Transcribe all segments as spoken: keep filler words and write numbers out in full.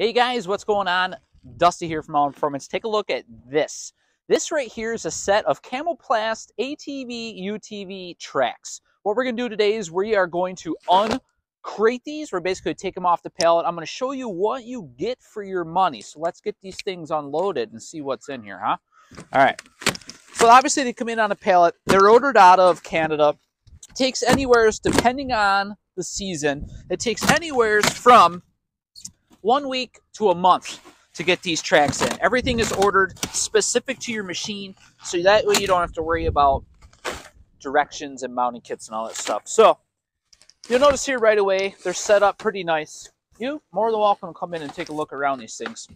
Hey guys, what's going on? Dusty here from All Around Performance. Take a look at this. This right here is a set of Camoplast A T V, U T V tracks. What we're going to do today is we are going to uncrate these. We're basically take them off the pallet. I'm going to show you what you get for your money. So let's get these things unloaded and see what's in here, huh? All right. So obviously they come in on a pallet. They're ordered out of Canada. It takes anywhere, depending on the season, it takes anywhere from one week to a month to get these tracks in. Everything is ordered specific to your machine, so that way you don't have to worry about directions and mounting kits and all that stuff. So you'll notice here right away, they're set up pretty nice. You're more than welcome to come in and take a look around these things.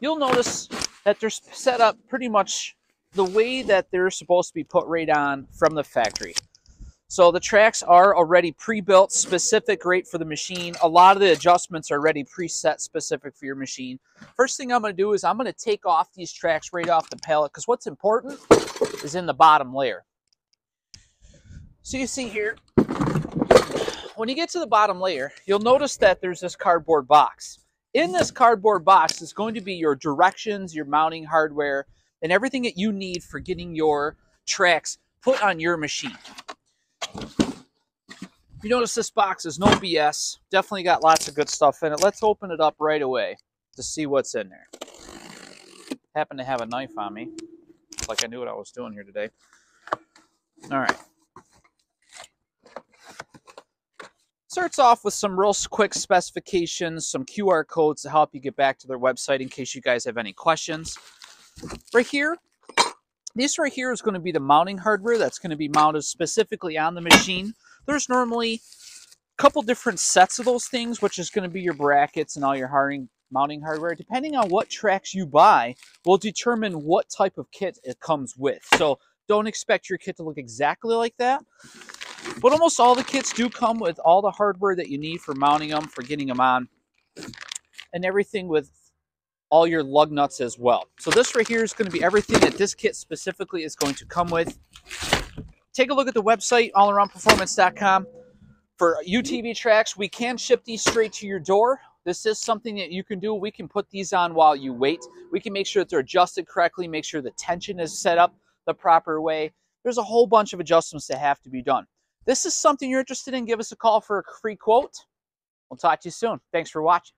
You'll notice that they're set up pretty much the way that they're supposed to be put right on from the factory. So the tracks are already pre-built, specific rate for the machine. A lot of the adjustments are already preset, specific for your machine. First thing I'm going to do is I'm going to take off these tracks right off the pallet, because what's important is in the bottom layer. So you see here, when you get to the bottom layer, you'll notice that there's this cardboard box. In this cardboard box is going to be your directions, your mounting hardware, and everything that you need for getting your tracks put on your machine. You notice this box is no B S. Definitely got lots of good stuff in it. Let's open it up right away to see what's in there. Happen to have a knife on me. It's like I knew what I was doing here today. All right. Starts off with some real quick specifications, some Q R codes to help you get back to their website in case you guys have any questions. Right here. This right here is going to be the mounting hardware that's going to be mounted specifically on the machine. There's normally a couple different sets of those things, which is going to be your brackets and all your hiring, mounting hardware. Depending on what tracks you buy will determine what type of kit it comes with. So don't expect your kit to look exactly like that. But almost all the kits do come with all the hardware that you need for mounting them, for getting them on, and everything with all your lug nuts as well. So this right here is going to be everything that this kit specifically is going to come with. Take a look at the website, all around performance dot com. For U T V tracks, we can ship these straight to your door. This is something that you can do. We can put these on while you wait. We can make sure that they're adjusted correctly, make sure the tension is set up the proper way. There's a whole bunch of adjustments that have to be done. This is something you're interested in, give us a call for a free quote. We'll talk to you soon. Thanks for watching.